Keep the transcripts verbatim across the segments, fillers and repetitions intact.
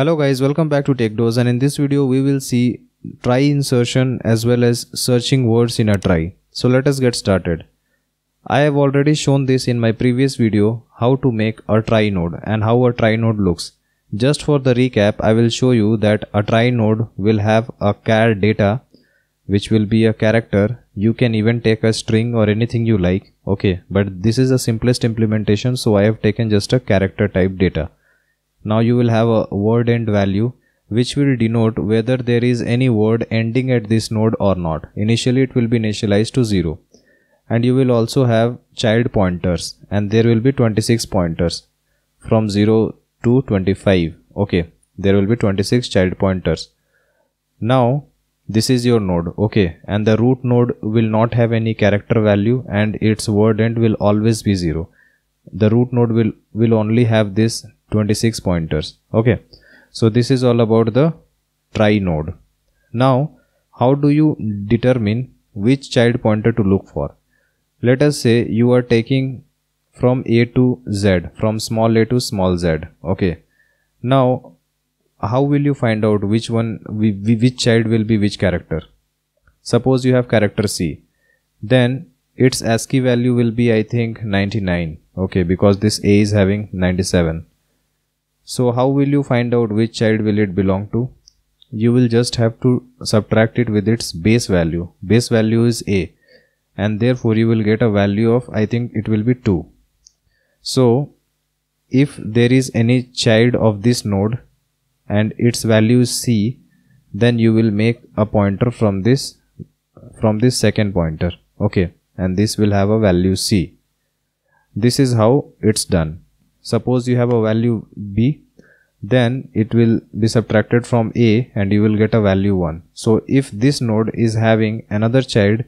Hello guys, welcome back to TechDose, and in this video we will see Trie insertion as well as searching words in a Trie. So let us get started. I have already shown this in my previous video, how to make a Trie node and how a Trie node looks. Just for the recap, I will show you that a Trie node will have a char data, which will be a character. You can even take a string or anything you like, okay, but this is the simplest implementation, so I have taken just a character type data. Now you will have a word end value, which will denote whether there is any word ending at this node or not. Initially it will be initialized to zero. And you will also have child pointers, and there will be twenty-six pointers from zero to twenty-five. Okay, there will be twenty-six child pointers. Now this is your node, okay, and the root node will not have any character value and its word end will always be zero. The root node will, will only have this twenty-six pointers. Okay, so this is all about the Trie node. Now, how do you determine which child pointer to look for? Let us say you are taking from A to Z, from small a to small z. Okay, now how will you find out which one, which child will be which character? Suppose you have character C, then its ASCII value will be, I think, ninety-nine. Okay, because this A is having ninety-seven. So how will you find out which child will it belong to? You will just have to subtract it with its base value. Base value is A, and therefore you will get a value of, I think it will be two. So if there is any child of this node and its value is C, then you will make a pointer from this, from this second pointer. Okay, and this will have a value C. This is how it's done. Suppose you have a value B, then it will be subtracted from A and you will get a value one. So if this node is having another child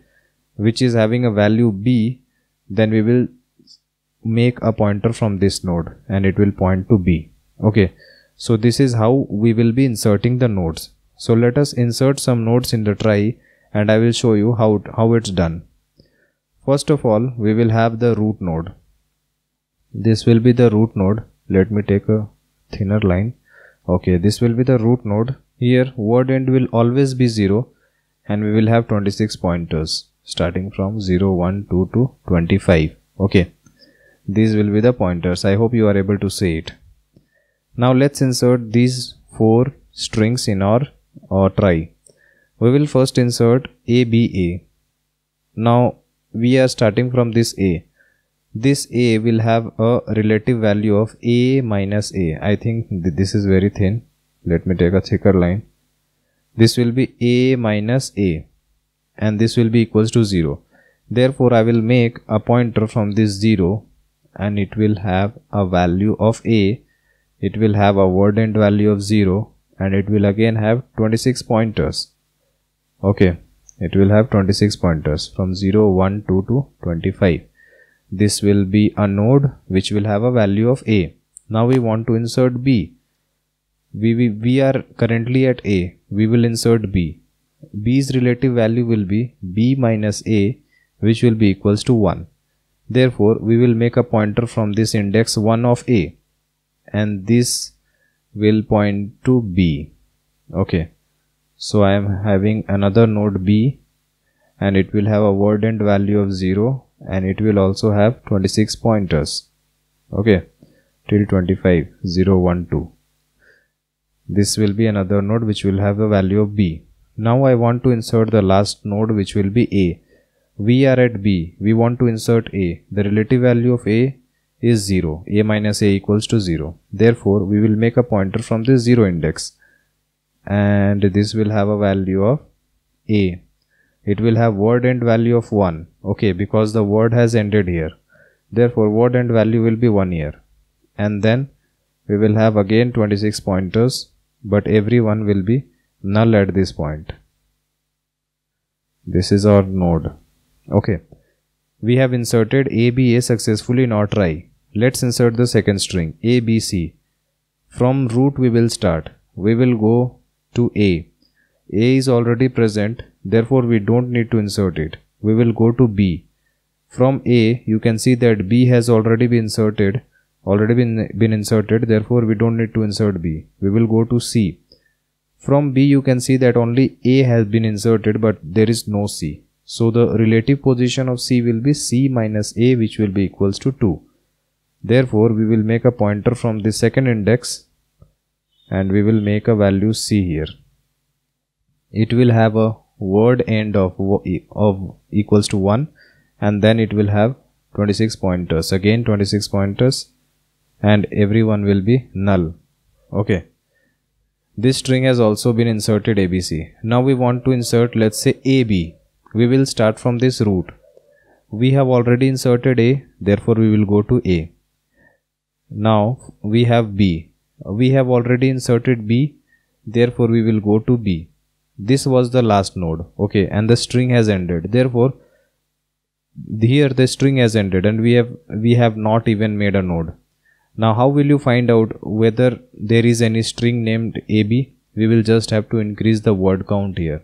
which is having a value B, then we will make a pointer from this node and it will point to B. Okay, so this is how we will be inserting the nodes. So let us insert some nodes in the Trie, and I will show you how, how it's done. First of all, we will have the root node. This will be the root node. Let me take a thinner line. Okay, this will be the root node. Here word end will always be zero, and we will have twenty-six pointers starting from zero, one, two to twenty-five. Okay, these will be the pointers. I hope you are able to see it. Now let's insert these four strings in our, our Trie. We will first insert A, B, A. Now we are starting from this A. This A will have a relative value of A minus A. I think th this is very thin. Let me take a thicker line. This will be A minus A, and this will be equals to zero. Therefore, I will make a pointer from this zero, and it will have a value of A. It will have a word end value of zero, and it will again have twenty-six pointers. Okay, it will have twenty-six pointers from zero, one, two to twenty-five. This will be a node which will have a value of A. Now we want to insert B. We, we, we are currently at A. We will insert B. B's relative value will be B minus A, which will be equals to one. Therefore, we will make a pointer from this index one of A, and this will point to B. Okay. So I am having another node B, and it will have a word end value of zero. And it will also have twenty-six pointers, okay, till twenty-five, zero, one, two. This will be another node which will have the value of B. Now I want to insert the last node, which will be A. We are at B, we want to insert A. The relative value of A is zero, A minus A equals to zero. Therefore, we will make a pointer from this zero index, and this will have a value of A. It will have word end value of one, okay, because the word has ended here. Therefore, word end value will be one here. And then we will have again twenty-six pointers, but every one will be null at this point. This is our node. Okay, we have inserted A, B, A successfully in our Trie. Let's insert the second string, A, B, C. From root we will start. We will go to A. A is already present, therefore we don't need to insert it. We will go to B. From A, you can see that B has already been inserted, already been, been inserted, therefore we don't need to insert B. We will go to C. From B you can see that only A has been inserted, but there is no C. So the relative position of C will be C minus A, which will be equals to two. Therefore we will make a pointer from the second index and we will make a value C here. It will have a word end of, of equals to one, and then it will have twenty-six pointers, again twenty-six pointers, and everyone will be null. Okay. This string has also been inserted A B C. Now we want to insert, let's say, A B. We will start from this root. We have already inserted A, therefore we will go to A. Now we have B. We have already inserted B, therefore we will go to B. This was the last node, okay, and the string has ended. Therefore here the string has ended and we have we have not even made a node. Now how will you find out whether there is any string named A B? We will just have to increase the word count here.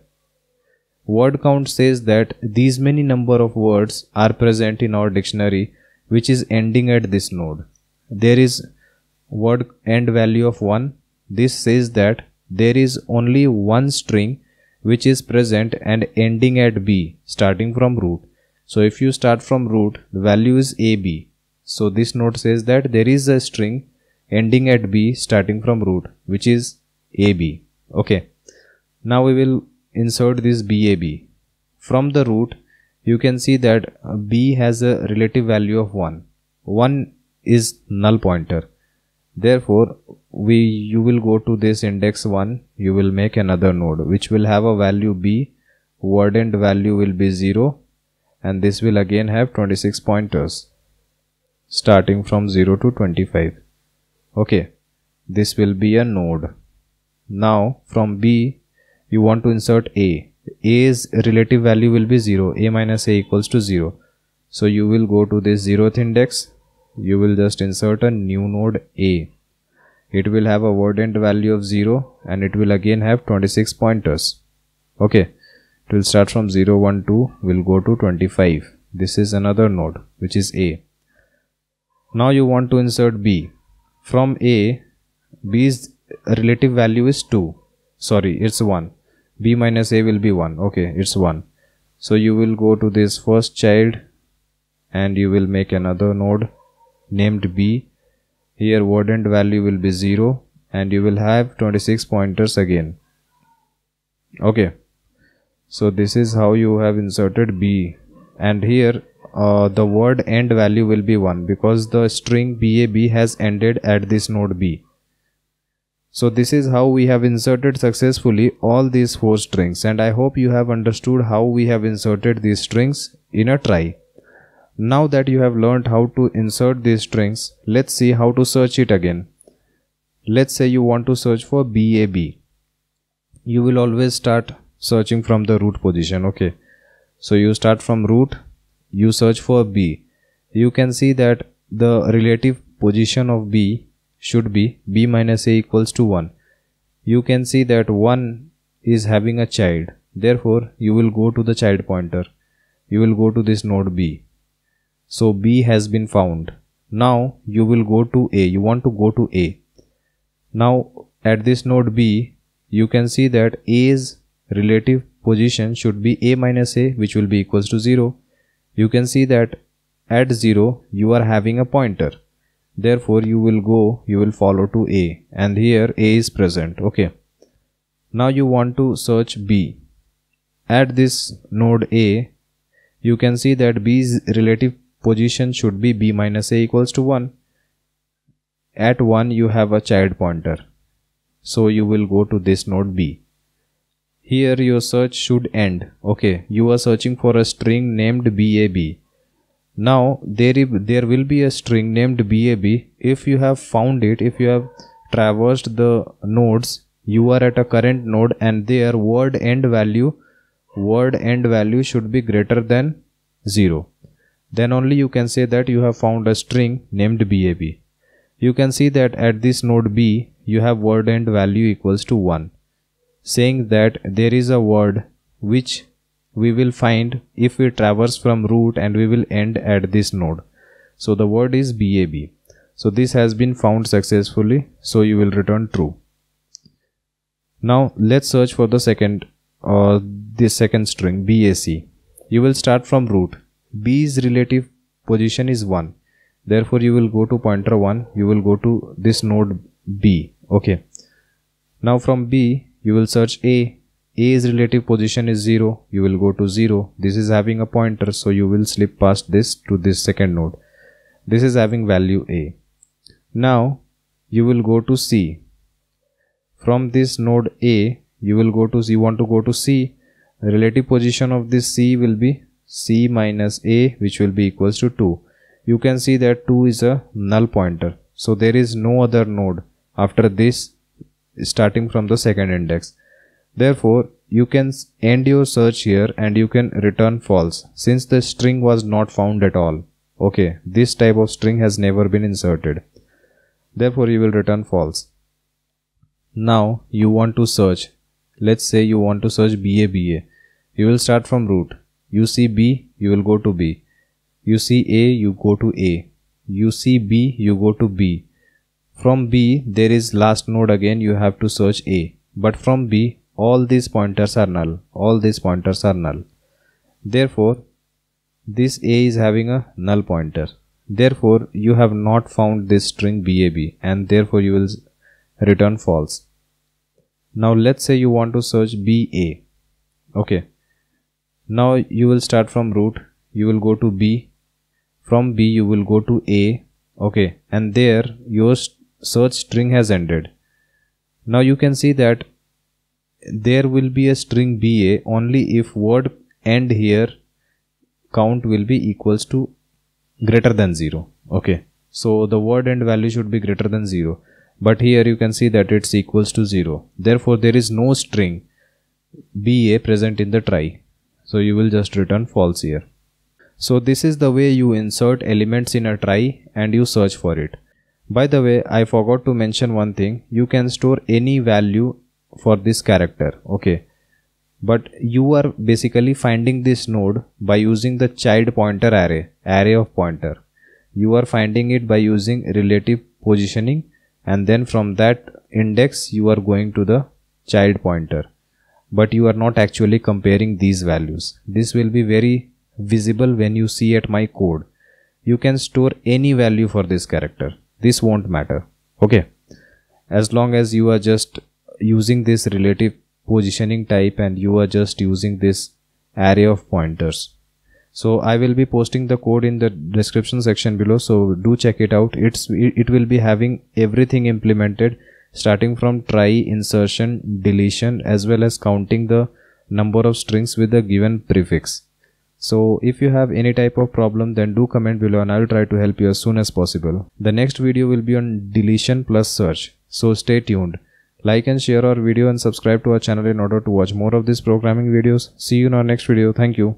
Word count says that these many number of words are present in our dictionary which is ending at this node. There is word end value of one. This says that there is only one string which is present and ending at B, starting from root. So if you start from root, the value is A B. So this node says that there is a string ending at B starting from root, which is A B. Okay. Now we will insert this B A B. From the root, you can see that B has a relative value of one. one is null pointer. Therefore, we you will go to this index one, you will make another node which will have a value B, word end value will be zero, and this will again have twenty-six pointers starting from zero to twenty-five. Okay, this will be a node. Now from B you want to insert A. A's relative value will be zero. A minus A equals to zero. So you will go to this zeroth index. You will just insert a new node A. It will have a word end value of zero and it will again have twenty-six pointers. Okay. It will start from zero, one, two, will go to twenty-five. This is another node which is A. Now you want to insert B. From A, B's relative value is two. Sorry, it's one. B minus A will be one. Okay, it's one. So you will go to this first child and you will make another node named B. Here word end value will be zero and you will have twenty-six pointers again. Okay, so this is how you have inserted B, and here uh, the word end value will be one because the string B A B has ended at this node B. So this is how we have inserted successfully all these four strings, and I hope you have understood how we have inserted these strings in a Trie. Now that you have learned how to insert these strings, let's see how to search it again. Let's say you want to search for B A B. You will always start searching from the root position, okay. So you start from root, you search for B. You can see that the relative position of B should be B minus A equals to one. You can see that one is having a child. Therefore, you will go to the child pointer. You will go to this node B. So B has been found. Now you will go to A. You want to go to A. Now at this node B, you can see that A's relative position should be A minus A, which will be equals to zero. You can see that at zero, you are having a pointer. Therefore, you will go, you will follow to A, and here A is present. Okay. Now you want to search B. At this node A, you can see that B's relative position should be B minus A equals to one. At one you have a child pointer. So you will go to this node B. Here your search should end. Okay, you are searching for a string named B A B. Now there, there will be a string named B A B. If you have found it, if you have traversed the nodes, you are at a current node and their word end value, word end value should be greater than zero. Then only you can say that you have found a string named B A B. You can see that at this node B, you have word end value equals to one, saying that there is a word which we will find if we traverse from root and we will end at this node. So the word is B A B. So this has been found successfully, so you will return true. Now let's search for the second uh, the second string B A C. You will start from root. B's relative position is one, therefore you will go to pointer one, you will go to this node B. Okay, now from B you will search A. A's relative position is zero, you will go to zero. This is having a pointer, so you will slip past this to this second node. This is having value A. Now you will go to C. From this node A you will go to, you want to go to C. Relative position of this C will be C minus A, which will be equals to two. You can see that two is a null pointer, so there is no other node after this starting from the second index. Therefore, you can end your search here and you can return false, since the string was not found at all. Okay, this type of string has never been inserted. Therefore, you will return false. Now you want to search. Let's say you want to search B A B A. You will start from root. You see B, you will go to B. You see A, you go to A. You see B, you go to B. From B, there is last node again, you have to search A. But from B, all these pointers are null. All these pointers are null. Therefore, this A is having a null pointer. Therefore, you have not found this string B A B, and therefore you will return false. Now let's say you want to search B A. Okay. Now you will start from root. You will go to B. From B you will go to A. Okay. And there your search string has ended. Now you can see that there will be a string B A only if word end here count will be equals to greater than zero. Okay. So the word end value should be greater than zero. But here you can see that it's equals to zero. Therefore, there is no string B A present in the trie. So you will just return false here. So this is the way you insert elements in a trie and you search for it. By the way, I forgot to mention one thing. You can store any value for this character. Okay. But you are basically finding this node by using the child pointer array, array of pointer. You are finding it by using relative positioning. And then from that index you are going to the child pointer, but you are not actually comparing these values. This will be very visible when you see at my code. You can store any value for this character. This won't matter. Okay. As long as you are just using this relative positioning type and you are just using this array of pointers. So I will be posting the code in the description section below, so do check it out. It's it will be having everything implemented, starting from trie, insertion, deletion, as well as counting the number of strings with a given prefix. So if you have any type of problem, then do comment below and I will try to help you as soon as possible. The next video will be on deletion plus search, so stay tuned. Like and share our video and subscribe to our channel in order to watch more of these programming videos. See you in our next video. Thank you.